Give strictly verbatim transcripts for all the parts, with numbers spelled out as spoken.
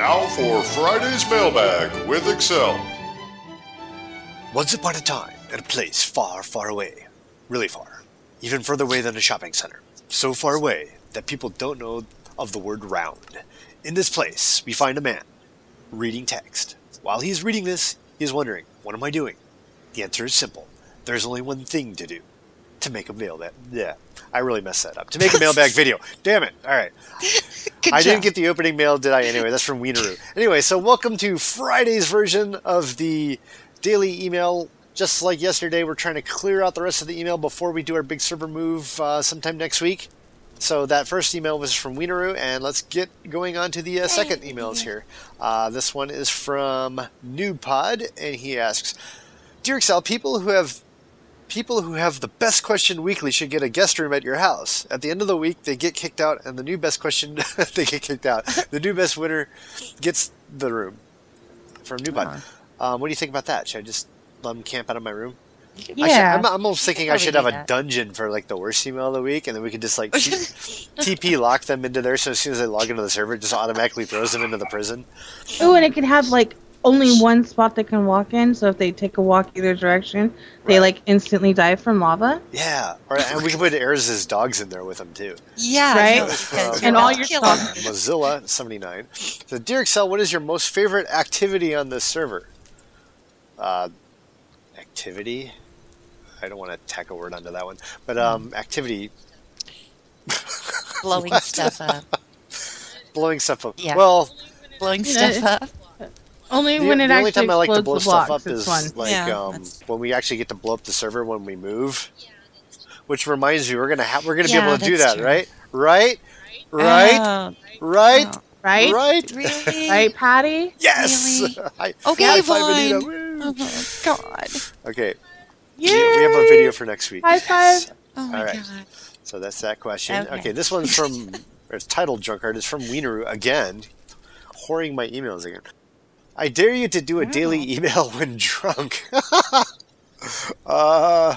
now for Friday's Mailbag with Excel. Once upon a time, in a place far, far away. Really far. Even further away than a shopping center. So far away that people don't know of the word round. In this place, we find a man reading text. While he is reading this, he is wondering, what am I doing? The answer is simple. There is only one thing to do. To make a mail that yeah, I really messed that up. To make a mailbag video. Damn it! All right, I job. didn't get the opening mail, did I? Anyway, that's from Wieneroo. Anyway, so welcome to Friday's version of the daily email. Just like yesterday, we're trying to clear out the rest of the email before we do our big server move uh, sometime next week. So that first email was from Wieneroo, and let's get going on to the uh, second emails here. Uh, this one is from NoobPod, and he asks, "Dear Excel, people who have." People who have the best question weekly should get a guest room at your house. At the end of the week, they get kicked out, and the new best question, they get kicked out. The new best winner gets the room from Newbot. Um, what do you think about that? Should I just let them camp out of my room? Yeah. I should, I'm, I'm almost thinking I should have a dungeon for like the worst email of the week, and then we could just like T P lock them into there, so as soon as they log into the server, it just automatically throws them into the prison. Ooh, and it could have like only one spot they can walk in, so if they take a walk either direction, they right. like instantly die from lava. Yeah, or, and we can put Ares' dogs in there with them too. Yeah, right. From, and all uh, your dogs. Mozilla seventy-nine. So, dear Excel, what is your most favorite activity on this server? Uh, activity. I don't want to tack a word onto that one, but um, activity. Blowing stuff up. Blowing stuff up. Yeah. Well, blowing stuff up. Only the, when it the actually only time I like to blow stuff blocks, up is fun. like yeah, um, when we actually get to blow up the server when we move. Yeah, which reminds me, we're gonna have we're gonna yeah, be able to do that, true. right? Right, right, oh. right, oh. right, right, really? right, Patty. Yes. Really? I, okay, Vaughn. Oh God. Okay. Yay. We, we have a video for next week. High five. Yes. Oh my All right. God. So that's that question. Okay, okay this one's from it's titled Drunkard. It's from Wieneroo again, whoring my emails again. I dare you to do a daily email when drunk. uh,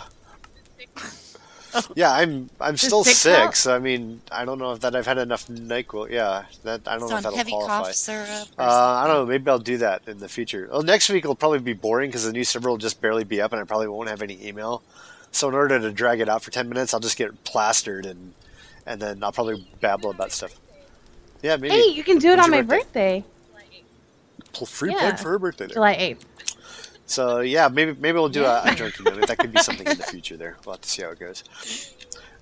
yeah, I'm I'm still sick. So I mean, I don't know if that I've had enough NyQuil. Yeah, that I don't know if that'll qualify. Uh, I don't know. Maybe I'll do that in the future. Well, next week will probably be boring because the new server will just barely be up, and I probably won't have any email. So in order to drag it out for ten minutes, I'll just get plastered and and then I'll probably babble about stuff. Yeah, maybe. Hey, you can do it on my birthday. Free yeah. plug for her birthday there. July eighth. So, yeah, maybe maybe we'll do yeah. a, a drunk email. That could be something in the future there. We'll have to see how it goes.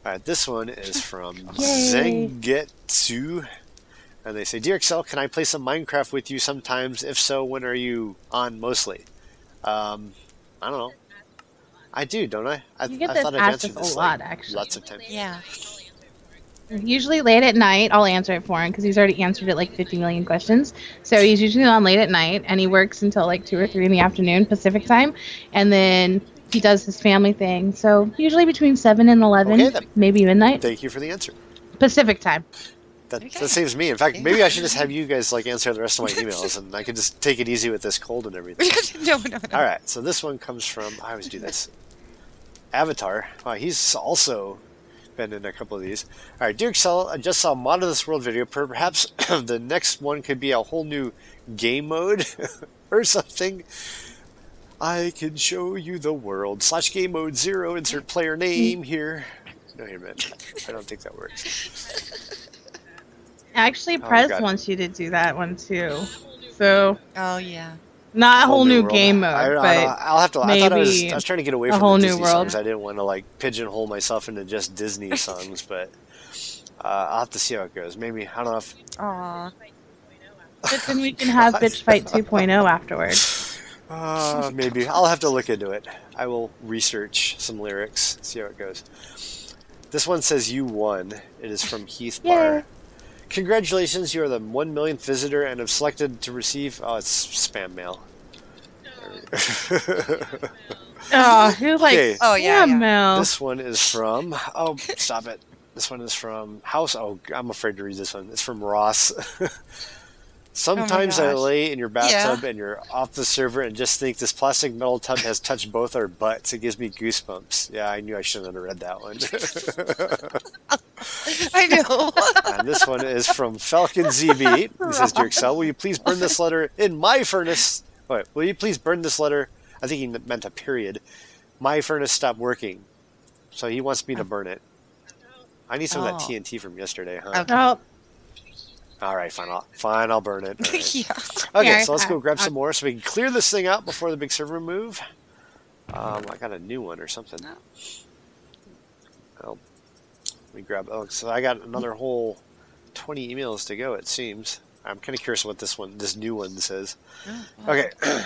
All right, this one is from Yay. Zengetsu. And they say, Dear Excel, can I play some Minecraft with you sometimes? If so, when are you on mostly? Um, I don't know. I do, don't I? I, you get I this thought I'd answered this a lot, like, actually. Lots of times. Yeah. Usually late at night, I'll answer it for him because he's already answered it like fifty million questions. So he's usually on late at night, and he works until like two or three in the afternoon Pacific time, and then he does his family thing. So usually between seven and eleven, okay, maybe midnight. Thank you for the answer. Pacific time. That, that saves me. In fact, maybe I should just have you guys like answer the rest of my emails, and I can just take it easy with this cold and everything. no, no, no. All right, so this one comes from, I always do this, Avatar. Wow, he's also... been in a couple of these. All right, dear Excel, I just saw a mod of this world video. Perhaps the next one could be a whole new game mode or something. I can show you the world slash game mode zero. Insert player name here. No, here, man. I don't think that works. Actually, oh, Prez wants you to do that one too. So. Oh yeah. Not a whole, whole new, new game mode, I, but I, I, I'll have to. I thought I was, I was trying to get away from the Disney songs. I didn't want to like pigeonhole myself into just Disney songs, but uh, I'll have to see how it goes. Maybe I don't know if. Aww. But then we can have Bitch Fight two point oh afterwards. Uh, maybe I'll have to look into it. I will research some lyrics, see how it goes. This one says "You won." It is from Heath Bar. Yay. Congratulations, you are the one millionth visitor and have selected to receive... Oh, it's spam mail. oh, who like okay. oh, yeah, spam yeah. mail? This one is from... Oh, stop it. This one is from... House... Oh, I'm afraid to read this one. It's from Ross. Sometimes oh I lay in your bathtub yeah. and you're off the server and just think this plastic metal tub has touched both our butts. It gives me goosebumps. Yeah, I knew I shouldn't have read that one. I know. And this one is from Falcon Z B. It says, "Dear Excel, will you please burn this letter in my furnace? Wait, will you please burn this letter?" I think he meant a period. My furnace stopped working, so he wants me to burn it. I need some oh. of that T N T from yesterday, huh? Oh. All right, fine. I'll, fine, I'll burn it. Right. yeah. Okay, yeah, so let's go grab I, some I, more so we can clear this thing out before the big server move. Um, I got a new one or something. No. Oh, let me grab. Oh, so I got another whole twenty emails to go. It seems. I'm kind of curious what this one, this new one, says. Oh, wow. Okay.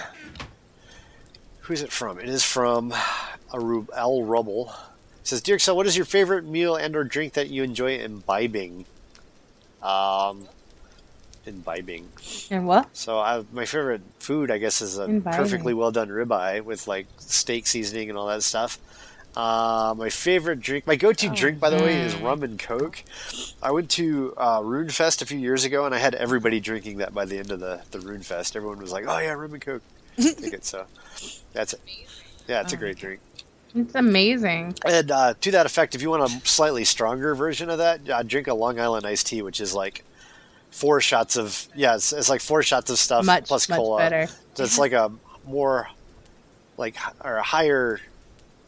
Who's it from? It is from Al Rubble. It says, "Dear Excel, what is your favorite meal and/or drink that you enjoy imbibing?" Um, imbibing. And what? So I, my favorite food, I guess, is a imbibing. perfectly well done ribeye with like steak seasoning and all that stuff. Uh, my favorite drink, my go-to oh, drink, by the mm. way, is rum and Coke. I went to uh, RuneFest a few years ago, and I had everybody drinking that by the end of the, the RuneFest. Everyone was like, "Oh yeah, rum and Coke." Take it. So that's it. Yeah, it's oh, a great drink. It's amazing. And uh, to that effect, if you want a slightly stronger version of that, uh, drink a Long Island iced tea, which is like four shots of yeah, it's, it's like four shots of stuff much, plus much cola. Better. So it's like a more like or a higher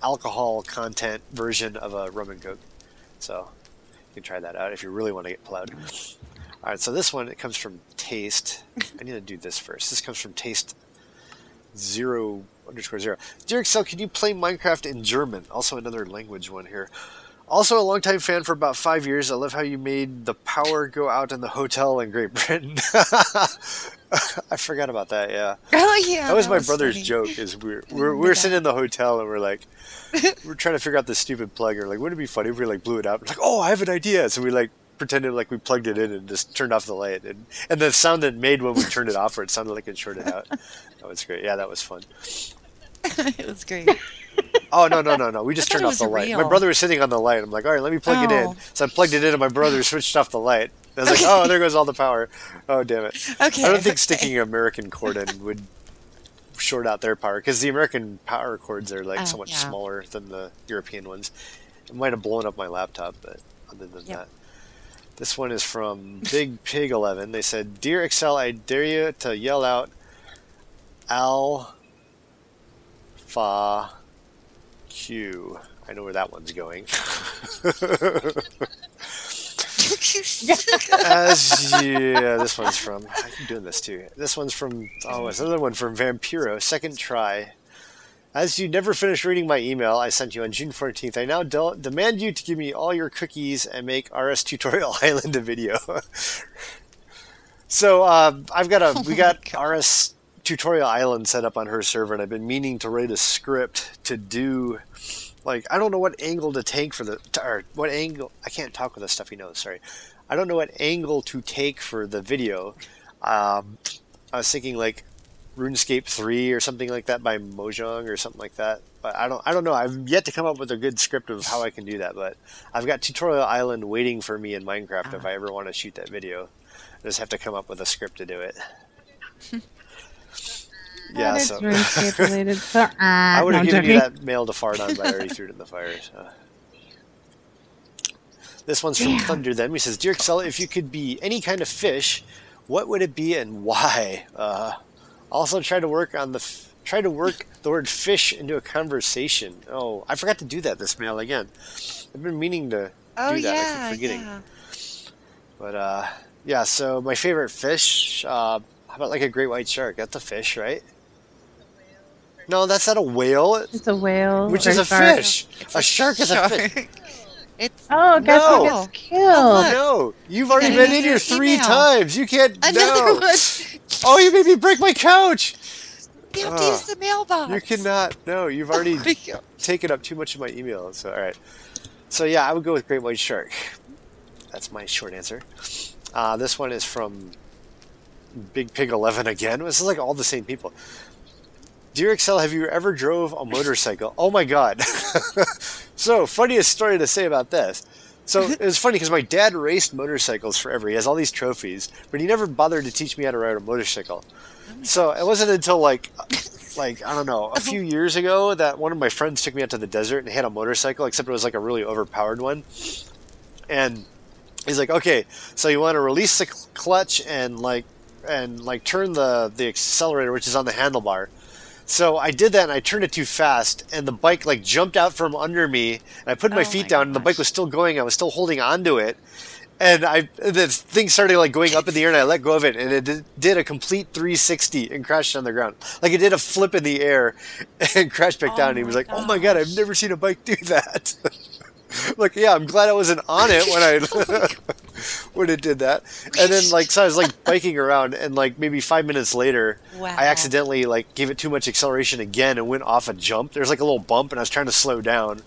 alcohol content version of a rum and Coke, so you can try that out if you really want to get plowed. All right, so this one, it comes from Taste. I need to do this first. This comes from Taste Zero Underscore Zero. "Dear Excel, can you play Minecraft in German?" Also another language one here. "Also a longtime fan for about five years. I love how you made the power go out in the hotel in Great Britain." I forgot about that. Yeah. Oh yeah. That was that my was brother's funny. joke. Is we're we're, we're yeah. sitting in the hotel and we're like, we're trying to figure out this stupid plug. Or like, wouldn't it be funny if we like blew it up? We're like, oh, I have an idea. So we like pretended like we plugged it in and just turned off the light. And and the sound it made when we turned it off, or it sounded like it shorted out. That was great. Yeah, that was fun. It was great. Oh, no, no, no, no. We just turned off the light. Real. My brother was sitting on the light. I'm like, all right, let me plug oh. it in. So I plugged it in, and my brother switched off the light. I was okay. like, oh, there goes all the power. Oh, damn it. Okay, I don't think okay. sticking an American cord in would short out their power, because the American power cords are like oh, so much yeah. smaller than the European ones. It might have blown up my laptop, but other than yep. that. This one is from Big Pig eleven. They said, "Dear Excel, I dare you to yell out Al... Fa... Q." I know where that one's going. As you, yeah, this one's from. I keep doing this too. This one's from. Oh, it's another one from Vampiro. Second try. "As you never finished reading my email I sent you on June fourteenth, I now de demand you to give me all your cookies and make R S Tutorial Island a video." So um, I've got a. Oh we got God. R S Tutorial Island set up on her server, and I've been meaning to write a script to do. Like, I don't know what angle to take for the, or what angle, I can't talk with the stuff he knows, sorry. I don't know what angle to take for the video. Um, I was thinking like RuneScape three or something like that by Mojang or something like that. But I don't, I don't know. I've yet to come up with a good script of how I can do that, but I've got Tutorial Island waiting for me in Minecraft if I ever want to shoot that video. I just have to come up with a script to do it. Yeah, oh, so, related, so uh, I would have no, given you that mail to fart on, but I already threw it in the fire. So. This one's from yeah. Thunder. Then he says, "Dear Excel, if you could be any kind of fish, what would it be and why? Uh, also, try to work on the f try to work the word fish into a conversation." Oh, I forgot to do that this mail again. I've been meaning to oh, do that. Yeah, I keep forgetting. Yeah. But uh, yeah, so my favorite fish. Uh, how about like a great white shark? That's a fish, right? No, that's not a whale. It's a whale. Which is a shark. fish. A, a shark is shark. a fish. It's oh, guess no. who gets killed? Oh, no, you've already been in here three email. times. You can't. Another no. one. Oh, you made me break my couch. You have uh, to use the mailbox. You cannot. No, you've already oh taken up too much of my email. So all right. So yeah, I would go with great white shark. That's my short answer. Uh, this one is from Big Pig eleven again. This is like all the same people. "Dear Excel, have you ever drove a motorcycle?" Oh my God. So, funniest story to say about this. So, it was funny because my dad raced motorcycles forever. He has all these trophies, but he never bothered to teach me how to ride a motorcycle. So, it wasn't until like, like I don't know, a few years ago that one of my friends took me out to the desert and he had a motorcycle, except it was like a really overpowered one. And he's like, okay, so you want to release the clutch and like and like turn the the accelerator, which is on the handlebar. So I did that and I turned it too fast and the bike like jumped out from under me and I put my oh feet my down gosh. and the bike was still going. I was still holding onto it. And I, the thing started like going up in the air, and I let go of it, and it did, did a complete three sixty and crashed on the ground. Like it did a flip in the air and crashed back oh down. And he was like, gosh. "Oh my god, I've never seen a bike do that." Like, yeah, I'm glad I wasn't on it when I when it did that. And then like, so I was like biking around, and like maybe five minutes later, wow. I accidentally like gave it too much acceleration again and went off a jump. There's like a little bump, and I was trying to slow down.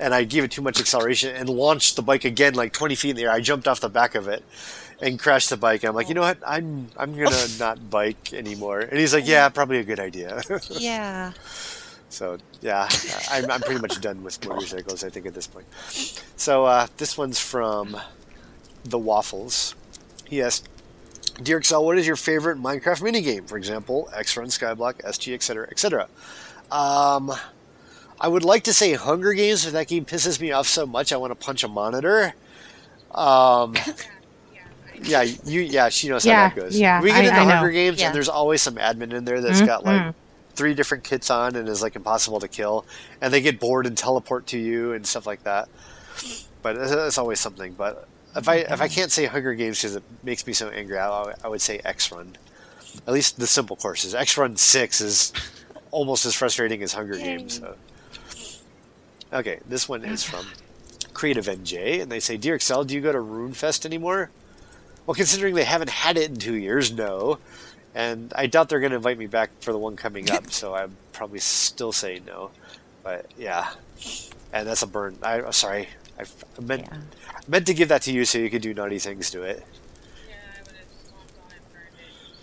And I gave it too much acceleration and launched the bike again, like twenty feet in the air. I jumped off the back of it and crashed the bike. And I'm like, you know what? I'm I'm gonna not bike anymore. And he's like, yeah, probably a good idea. Yeah. So yeah, I'm I'm pretty much done with motorcycles, I think, at this point. So uh, this one's from The Waffles. He asked, "Dear Excel, what is your favorite Minecraft minigame? For example, X Run, Skyblock, S G, et cetera, et cetera" Um. I would like to say Hunger Games, but that game pisses me off so much I want to punch a monitor. Um, yeah, you, yeah, she knows yeah, how that goes. Yeah, we get I, into I Hunger know. Games, yeah. and there's always some admin in there that's mm-hmm. got like three different kits on and is like impossible to kill, and they get bored and teleport to you and stuff like that. But it's always something. But if I if I can't say Hunger Games because it makes me so angry, I, I would say X Run. At least the simple courses. X Run Six is almost as frustrating as Hunger Yay. Games. So. Okay, this one is from Creative N J, and they say, "Dear Excel, do you go to RuneFest anymore?" Well, considering they haven't had it in two years, no. And I doubt they're going to invite me back for the one coming up, so I'm probably still saying no. But, yeah. And that's a burn. I, I'm sorry. I meant, yeah. meant to give that to you so you could do naughty things to it.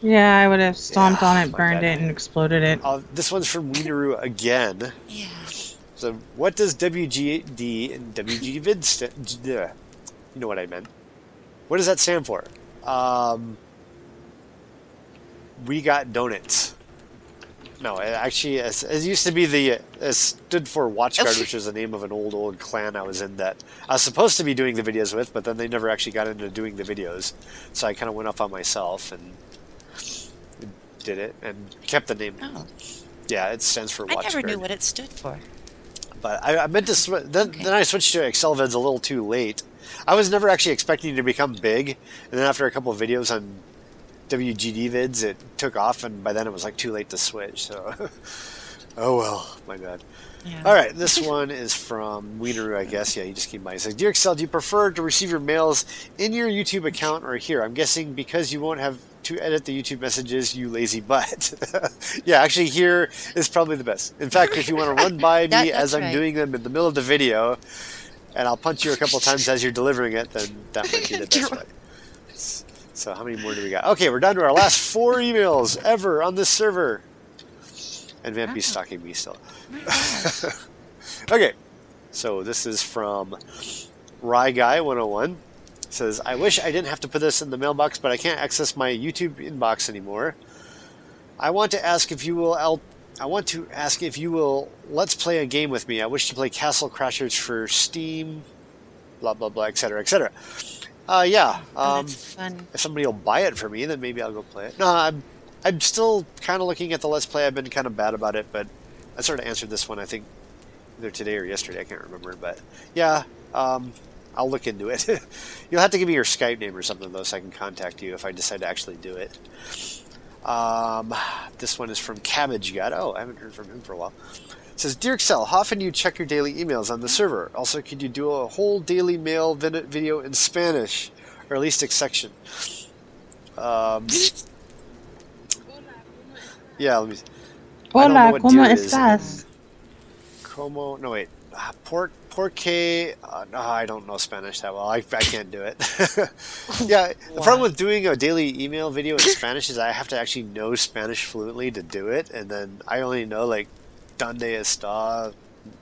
Yeah, I would have stomped yeah, on it, burned God. it, and exploded it. Uh, this one's from Wieneroo again. Yeah. So what does W G D and W G Vid stand? You know what I meant. What does that stand for? Um, we got donuts. No, it actually, it, it used to be the it stood for WatchGuard, which is the name of an old old clan I was in that I was supposed to be doing the videos with, but then they never actually got into doing the videos. So I kind of went off on myself and did it and kept the name. Oh. Yeah, it stands for WatchGuard. I never knew what it stood for. But I, I meant to. Sw then, okay. then I switched to Excel vids a little too late. I was never actually expecting to become big, and then after a couple of videos on W G D vids, it took off, and by then it was like too late to switch. So, oh well, my bad. Yeah. All right, this one is from Wieneroo, I guess. Yeah, he just came by. He says, "Dear Excel, do you prefer to receive your mails in your YouTube account or here? I'm guessing because you won't have to edit the YouTube messages, you lazy butt." Yeah, actually here is probably the best. In fact, if you want to run by me that, as I'm right. doing them in the middle of the video, and I'll punch you a couple times as you're delivering it, then that might be the best way. So how many more do we got? Okay, we're down to our last four emails ever on this server. And Vampy's oh. stalking me still. Okay, so this is from Rye Guy one oh one. Says, "I wish I didn't have to put this in the mailbox, but I can't access my YouTube inbox anymore. I want to ask if you will. I'll, I want to ask if you will. Let's play a game with me. I wish to play Castle Crashers for Steam. Blah blah blah, et cetera, et cetera. Uh, yeah. Um, oh, if somebody will buy it for me, then maybe I'll go play it. No, I'm. I'm still kind of looking at the Let's Play. I've been kind of bad about it, but I sort of answered this one, I think, either today or yesterday. I can't remember, but yeah, um, I'll look into it. You'll have to give me your Skype name or something, though, so I can contact you if I decide to actually do it. Um, this one is from CabbageGut. Oh, I haven't heard from him for a while. It says, "Dear Excel, how often do you check your daily emails on the server? Also, could you do a whole daily mail video in Spanish, or at least a section?" Um... Yeah, let me see. Hola, ¿cómo estás? ¿Cómo? No, wait. Uh, por, por qué? Uh, no, I don't know Spanish that well. I, I can't do it. Yeah, what? The problem with doing a daily email video in Spanish is I have to actually know Spanish fluently to do it. And then I only know, like, donde está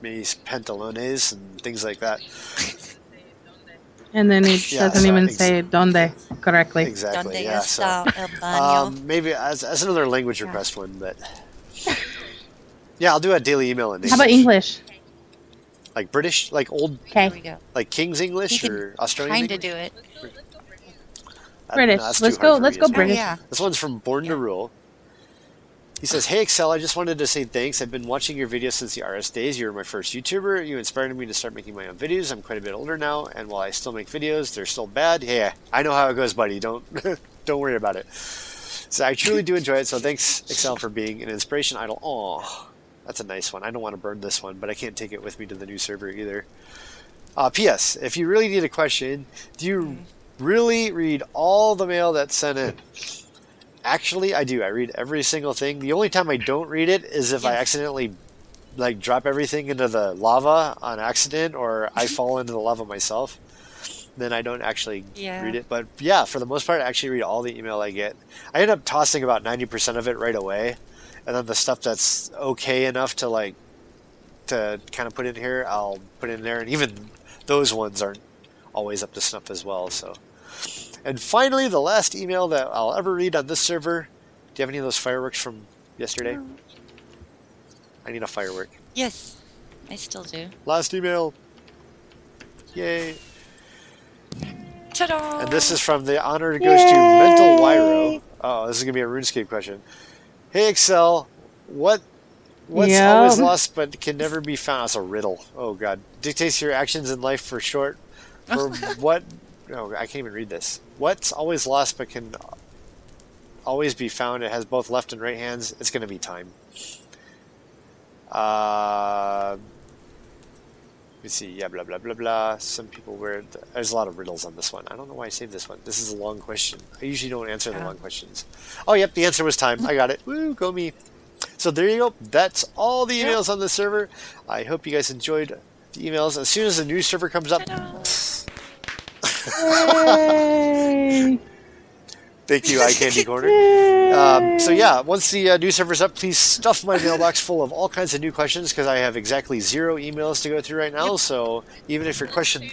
mis pantalones and things like that. And then he yeah, doesn't so even say donde correctly. Exactly, donde yeah. So, um, maybe as, as another language yeah. request one, but... Yeah, I'll do a daily email in English. How about English? Like British, like old, okay. Like King's English or Australian kind of do it. British. Know, let's go. Let's go British. Oh, yeah. This one's from Born yeah. to Rule. He says, "Hey Excel, I just wanted to say thanks. I've been watching your videos since the R S days. You were my first YouTuber. You inspired me to start making my own videos. I'm quite a bit older now, and while I still make videos, they're still bad. Yeah, I know how it goes, buddy. Don't don't worry about it. So I truly do enjoy it. So thanks Excel for being an inspiration idol. Aw." That's a nice one. I don't want to burn this one, but I can't take it with me to the new server either. Uh, P S If you really need a question, do you really read all the mail that's sent in? Actually, I do. I read every single thing. The only time I don't read it is if yes. I accidentally like drop everything into the lava on accident, or I fall into the lava myself. Then I don't actually yeah. read it. But yeah, for the most part, I actually read all the email I get. I end up tossing about ninety percent of it right away. And then the stuff that's okay enough to like to kind of put in here, I'll put in there. And even those ones aren't always up to snuff as well. So, and finally, the last email that I'll ever read on this server. Do you have any of those fireworks from yesterday? No. I need a firework. Yes, I still do. Last email. Yay. Ta-da! And this is from the honor goes Yay. to Mental Wyro. Oh, this is going to be a RuneScape question. Hey Excel, what what's yep. always lost but can never be found? That's a riddle. Oh God, dictates your actions in life for short. For what? No, oh, I can't even read this. What's always lost but can always be found? It has both left and right hands. It's going to be time. Uh, let me see. Yeah, blah blah blah blah. Some people wear. The, there's a lot of riddles on this one. I don't know why I saved this one. This is a long question. I usually don't answer the long questions. Oh, yep, the answer was time. I got it. Woo, go me. So there you go. That's all the emails yep. on the server. I hope you guys enjoyed the emails. As soon as the new server comes up. Thank you, iCandy Corner. Um, so yeah, once the uh, new server's up, please stuff my mailbox full of all kinds of new questions because I have exactly zero emails to go through right now. Yep. So even if your question...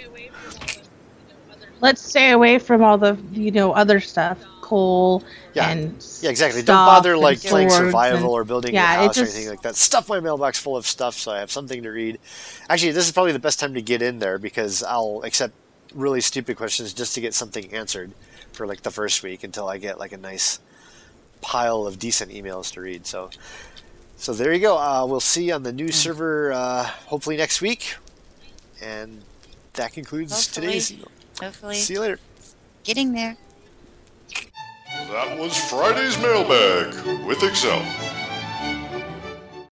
Let's stay away from all the, you know, other stuff. Coal yeah. and Yeah, exactly. Don't bother, like, playing survival and, or building yeah, your house just, or anything like that. Stuff my mailbox full of stuff so I have something to read. Actually, this is probably the best time to get in there because I'll accept really stupid questions just to get something answered for, like, the first week until I get, like, a nice pile of decent emails to read. So, so there you go. Uh, we'll see you on the new mm. server uh, hopefully next week. And that concludes hopefully. today's email. Hopefully. See you later. Getting there. That was Friday's Mailbag with Excel.